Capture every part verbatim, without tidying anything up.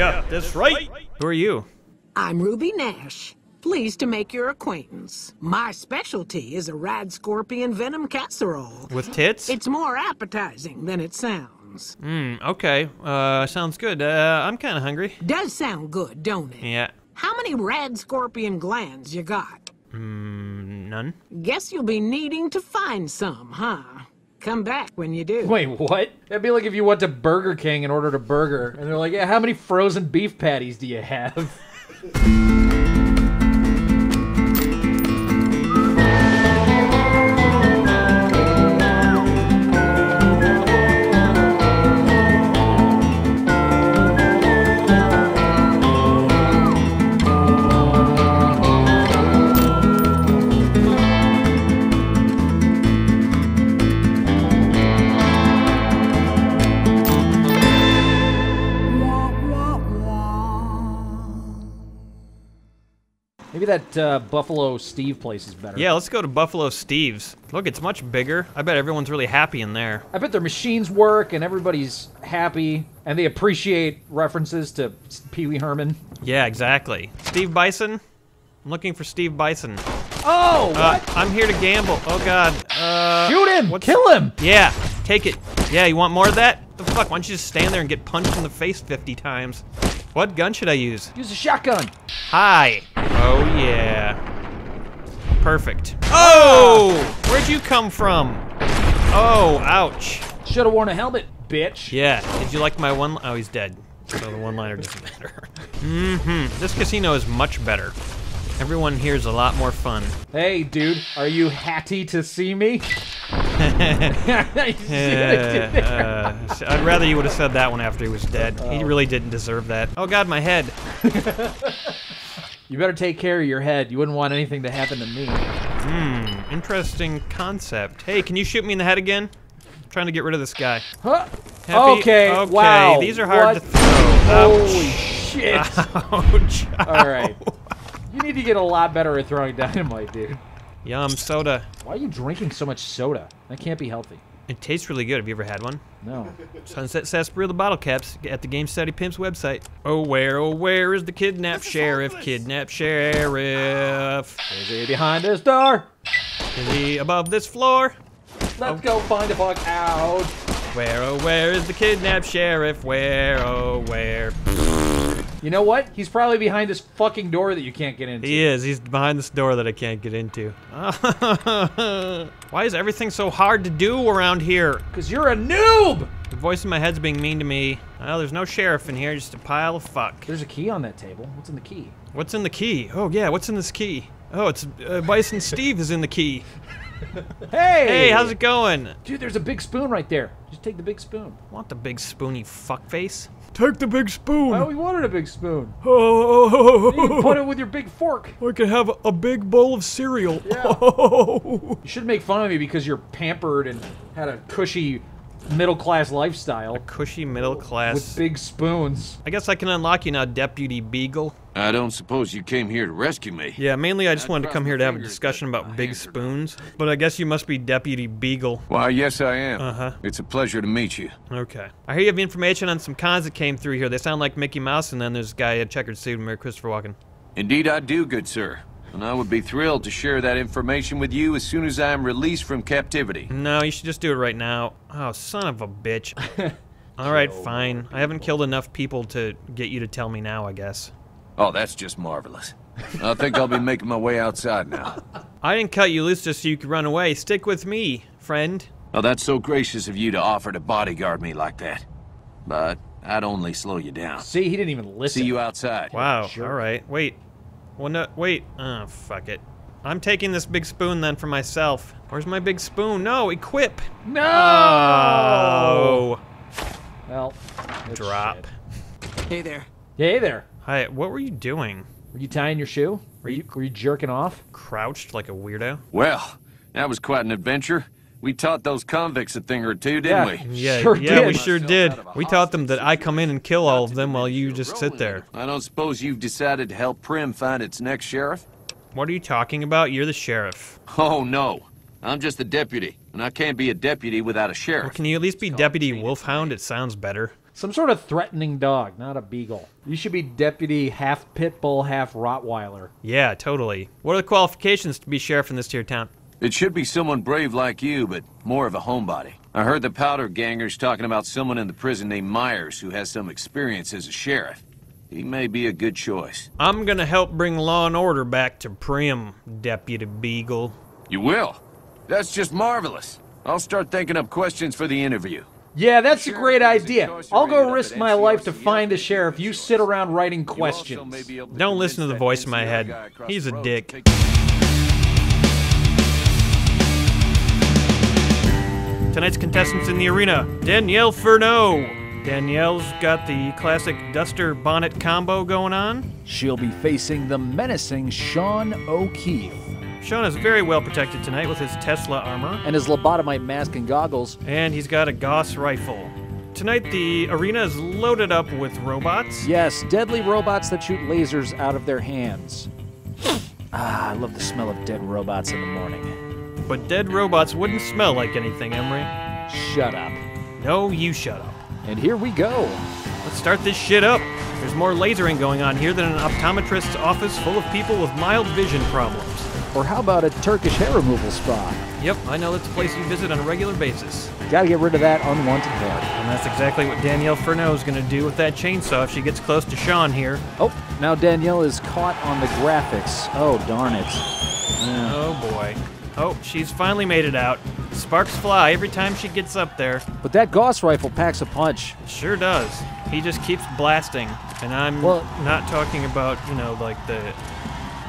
Yeah, that's right. Who are you? I'm Ruby Nash. Pleased to make your acquaintance. My specialty is a rad scorpion venom casserole. With tits? It's more appetizing than it sounds. Mm, okay. Uh, sounds good. Uh, I'm kind of hungry. Does sound good, don't it? Yeah. How many rad scorpion glands you got? Mm, none. Guess you'll be needing to find some, huh? Come back when you do. Wait, what? That'd be like if you went to Burger King and ordered a burger, and they're like, yeah, how many frozen beef patties do you have? Maybe that uh, Buffalo Steve place is better. Yeah, let's go to Buffalo Steve's. Look, it's much bigger. I bet everyone's really happy in there. I bet their machines work and everybody's happy and they appreciate references to Pee Wee Herman. Yeah, exactly. Steve Bison? I'm looking for Steve Bison. Oh, what? Uh, I'm here to gamble. Oh, God. Uh, Shoot him! What's... Kill him! Yeah, take it. Yeah, you want more of that? What the fuck? Why don't you just stand there and get punched in the face fifty times? What gun should I use? Use a shotgun. Hi. Oh, yeah. Perfect. Oh! Where'd you come from? Oh, ouch. Should have worn a helmet, bitch. Yeah. Did you like my one... Oh, he's dead. So the one-liner doesn't matter. Mm-hmm. This casino is much better. Everyone here's a lot more fun. Hey, dude. Are you happy to see me? uh, uh, I'd rather you would have said that one after he was dead. Oh. He really didn't deserve that. Oh, God, my head. You better take care of your head. You wouldn't want anything to happen to me. Hmm, interesting concept. Hey, can you shoot me in the head again? I'm trying to get rid of this guy. Huh? Happy? Okay, okay, wow. These are hard what? to throw. Holy Ouch. shit. Ouch. All right. You need to get a lot better at throwing dynamite, dude. Yum, soda. Why are you drinking so much soda? That can't be healthy. It tastes really good. Have you ever had one? No. Sunset Sarsaparilla bottle caps at the Game Study Pimps website. Oh, where, oh, where is the kidnapped sheriff? Kidnapped sheriff. Is he behind this door? Is he above this floor? Let's oh. go find the fuck out. Where, oh, where is the kidnapped sheriff? Where, oh, where? You know what? He's probably behind this fucking door that you can't get into. He is. He's behind this door that I can't get into. Why is everything so hard to do around here? Because you're a noob! The voice in my head's being mean to me. Oh, there's no sheriff in here, just a pile of fuck. There's a key on that table. What's in the key? What's in the key? Oh, yeah, what's in this key? Oh, it's uh, Bison Steve is in the key. Hey! Hey, how's it going? Dude, there's a big spoon right there. Just take the big spoon. I want the big spoon, you fuckface. Take the big spoon. Why we wanted a big spoon? Oh! You put it with your big fork. I could have a big bowl of cereal. Yeah. Oh. You should make fun of me because you're pampered and had a cushy middle-class lifestyle. A cushy middle-class. With big spoons. I guess I can unlock you now, Deputy Beagle. I don't suppose you came here to rescue me. Yeah, mainly I just I'd wanted to come here to have a discussion about big spoons. Her. But I guess you must be Deputy Beagle. Why, yes I am. Uh-huh. It's a pleasure to meet you. Okay. I hear you have information on some cons that came through here. They sound like Mickey Mouse, and then there's a guy in a checkered suit and Mayor Christopher Walken. Indeed I do, good sir. And I would be thrilled to share that information with you as soon as I am released from captivity. No, you should just do it right now. Oh, son of a bitch. Alright, fine. I haven't killed enough people to get you to tell me now, I guess. Oh, that's just marvelous. I think I'll be making my way outside now. I didn't cut you loose just so you could run away. Stick with me, friend. Oh, that's so gracious of you to offer to bodyguard me like that. But I'd only slow you down. See, he didn't even listen. See you outside. Wow, sure. Alright. Wait. Well, no, wait. Oh, fuck it. I'm taking this big spoon then for myself. Where's my big spoon? No, equip. No. Oh. Well. Drop. Shit. Hey there. Hey there. Hi. What were you doing? Were you tying your shoe? Were you Were you jerking off? Crouched like a weirdo. Well, that was quite an adventure. We taught those convicts a thing or two, didn't yeah, we? Yeah, sure yeah, did. we sure did. We taught them that I come in and kill all of them while you just sit there. I don't suppose you've decided to help Primm find its next sheriff? What are you talking about? You're the sheriff. Oh, no. I'm just the deputy, and I can't be a deputy without a sheriff. Well, can you at least be Deputy Wolfhound? It sounds better. Some sort of threatening dog, not a beagle. You should be deputy half pit bull, half Rottweiler. Yeah, totally. What are the qualifications to be sheriff in this tier town? It should be someone brave like you, but more of a homebody. I heard the Powder Gangers talking about someone in the prison named Myers who has some experience as a sheriff. He may be a good choice. I'm gonna help bring law and order back to Primm, Deputy Beagle. You will? That's just marvelous. I'll start thinking up questions for the interview. Yeah, that's a great idea. I'll go risk my life to find the sheriff. You sit around writing questions. Don't listen to the voice in my head. He's a dick. Tonight's contestants in the arena, Danielle Furneaux. Danielle's got the classic duster bonnet combo going on. She'll be facing the menacing Sean O'Keefe. Sean is very well protected tonight with his Tesla armor. And his lobotomite mask and goggles. And he's got a Gauss rifle. Tonight the arena is loaded up with robots. Yes, deadly robots that shoot lasers out of their hands. Ah, I love the smell of dead robots in the morning. But dead robots wouldn't smell like anything, Emery. Shut up. No, you shut up. And here we go. Let's start this shit up. There's more lasering going on here than an optometrist's office full of people with mild vision problems. Or how about a Turkish hair removal spa? Yep, I know that's a place you visit on a regular basis. Gotta get rid of that unwanted hair. And that's exactly what Danielle Furneaux is gonna do with that chainsaw if she gets close to Sean here. Oh, now Danielle is caught on the graphics. Oh, darn it. Yeah. Oh, boy. Oh, she's finally made it out. Sparks fly every time she gets up there. But that Gauss rifle packs a punch. It sure does. He just keeps blasting. And I'm well, not talking about, you know, like the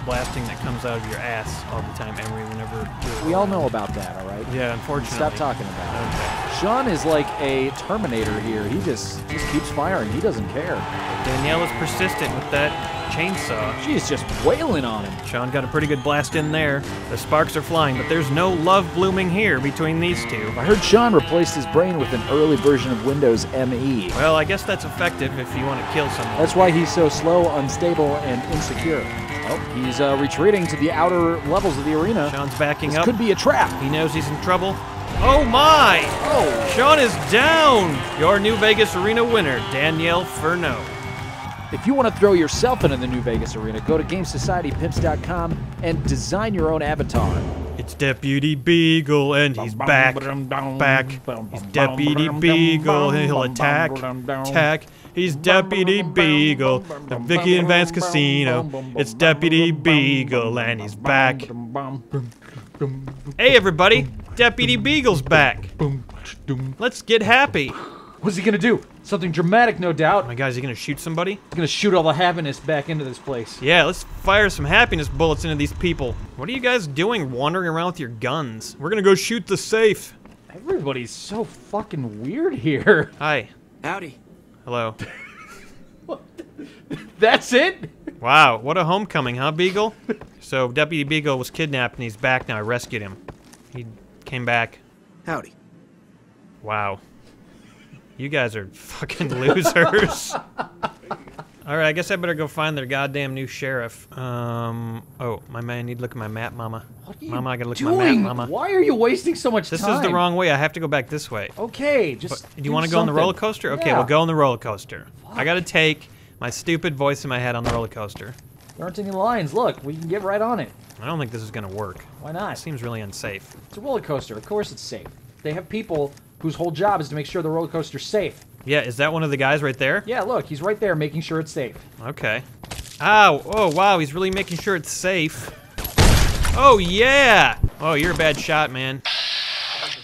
blasting that comes out of your ass all the time, Emery, whenever you're... We all know about that, all right? Yeah, unfortunately. Stop talking about it. Okay. Sean is like a Terminator here. He just, just keeps firing. He doesn't care. Danielle is persistent with that chainsaw. She is just wailing on him. Sean got a pretty good blast in there. The sparks are flying, but there's no love blooming here between these two. I heard Sean replaced his brain with an early version of Windows M E. Well, I guess that's effective if you want to kill someone. That's why he's so slow, unstable, and insecure. Oh, he's uh, retreating to the outer levels of the arena. Sean's backing up. This could be a trap. He knows he's in trouble. Oh my! Oh! Sean is down! Your New Vegas Arena winner, Danielle Furneaux. If you want to throw yourself into the New Vegas Arena, go to Game Society Pimps dot com and design your own avatar. It's Deputy Beagle, and he's back, back. He's Deputy Beagle, and he'll attack, attack. He's Deputy Beagle, at Vicky and Vance Casino. It's Deputy Beagle, and he's back. Hey, everybody! Deputy Beagle's back! Let's get happy! What's he gonna do? Something dramatic, no doubt. Oh my God, is he gonna shoot somebody? He's gonna shoot all the happiness back into this place. Yeah, let's fire some happiness bullets into these people. What are you guys doing wandering around with your guns? We're gonna go shoot the safe. Everybody's so fucking weird here. Hi. Howdy. Hello. That's it? Wow, what a homecoming, huh, Beagle? So, Deputy Beagle was kidnapped and he's back now. I rescued him. He came back. Howdy. Wow. You guys are fucking losers. All right, I guess I better go find their goddamn new sheriff. Um, oh, my man, I need to look at my map, Mama. What are you Mama, I gotta look doing? at my map, Mama. Why are you wasting so much this time? This is the wrong way. I have to go back this way. Okay, just but, do you want to go on the roller coaster? Okay, yeah. We'll go on the roller coaster. Fuck. I gotta take my stupid voice in my head on the roller coaster. There aren't any lines. Look, we can get right on it. I don't think this is gonna work. Why not? It seems really unsafe. It's a roller coaster. Of course it's safe. They have people whose whole job is to make sure the roller coaster's safe. Yeah, is that one of the guys right there? Yeah, look, he's right there making sure it's safe. Okay. Ow, oh, wow, he's really making sure it's safe. Oh, yeah! Oh, you're a bad shot, man.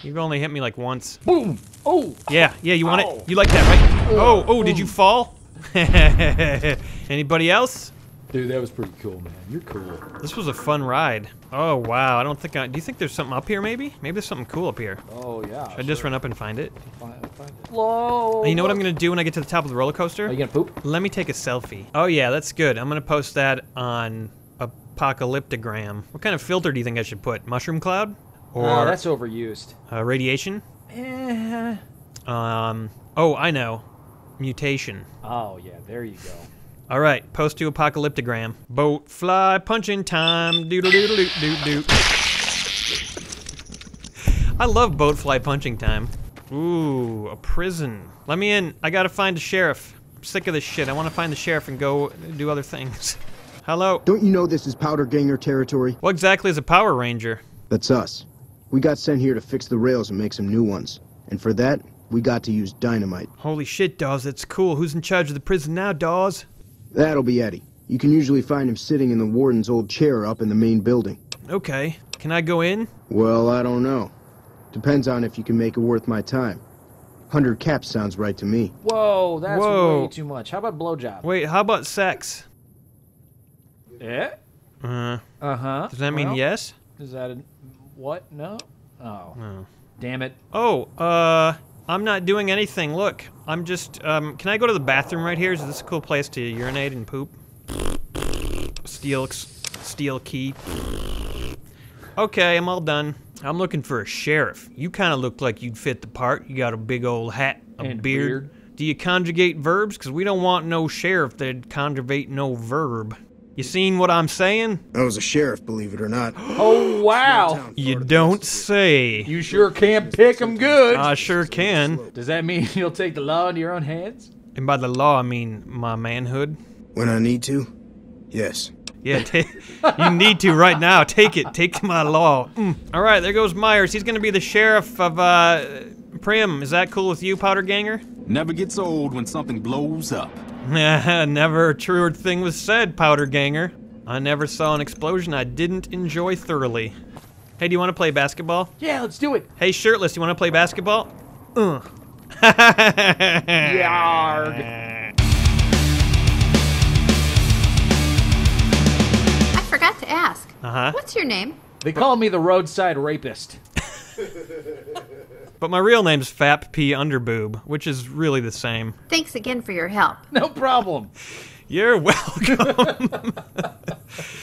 You've only hit me like once. Boom! Oh! Yeah, yeah, you want Ow. it? You like that, right? Oh, oh, did you fall? Anybody else? Dude, that was pretty cool, man. You're cool. This was a fun ride. Oh, wow. I don't think I... Do you think there's something up here, maybe? Maybe there's something cool up here. Oh, yeah. Should sure. I just run up and find it? Find it, find it. Whoa! And you know what I'm going to do when I get to the top of the roller coaster? Are you going to poop? Let me take a selfie. Oh, yeah. That's good. I'm going to post that on Apocalyptogram. What kind of filter do you think I should put? Mushroom cloud? Or... Oh, that's overused. Uh, radiation? Eh. Um... Oh, I know. Mutation. Oh, yeah. There you go. All right, post to Apocalyptogram. Boat fly punching time. Doodle doodle doot doot doot. I love boat fly punching time. Ooh, a prison. Let me in. I gotta find a sheriff. I'm sick of this shit. I wanna find the sheriff and go do other things. Hello? Don't you know this is Powder Ganger territory? What exactly is a Power Ranger? That's us. We got sent here to fix the rails and make some new ones. And for that, we got to use dynamite. Holy shit, Dawes, that's cool. Who's in charge of the prison now, Dawes? That'll be Eddie. You can usually find him sitting in the warden's old chair up in the main building. Okay. Can I go in? Well, I don't know. Depends on if you can make it worth my time. Hundred caps sounds right to me. Whoa, that's Whoa. way too much. How about blowjob? Wait, how about sex? Yeah? Uh-huh. Uh-huh. Does that mean well, yes? Is that a... what? No? Oh. No. Damn it. Oh, uh... I'm not doing anything, look. I'm just, um, can I go to the bathroom right here? Is this a cool place to urinate and poop? Steel, steel key. Okay, I'm all done. I'm looking for a sheriff. You kind of look like you'd fit the part. You got a big old hat, a and beard. beard. Do you conjugate verbs? Because we don't want no sheriff that conjugate no verb. You seen what I'm saying? I was a sheriff, believe it or not. Oh, wow. You don't say. You sure can pick them good. I sure can. Does that mean you'll take the law into your own hands? And by the law, I mean my manhood. When I need to? Yes. Yeah, you need to right now. Take it. Take my law. Mm. All right, there goes Myers. He's going to be the sheriff of uh, Primm. Is that cool with you, Powder Ganger? Never gets old when something blows up. Never a truer thing was said, Powder Ganger. I never saw an explosion I didn't enjoy thoroughly. Hey, do you want to play basketball? Yeah, let's do it. Hey, shirtless, you want to play basketball? Uh. Yarg. I forgot to ask. Uh-huh. What's your name? They call me the roadside rapist. But my real name's Fap P. Underboob, which is really the same. Thanks again for your help. No problem. You're welcome.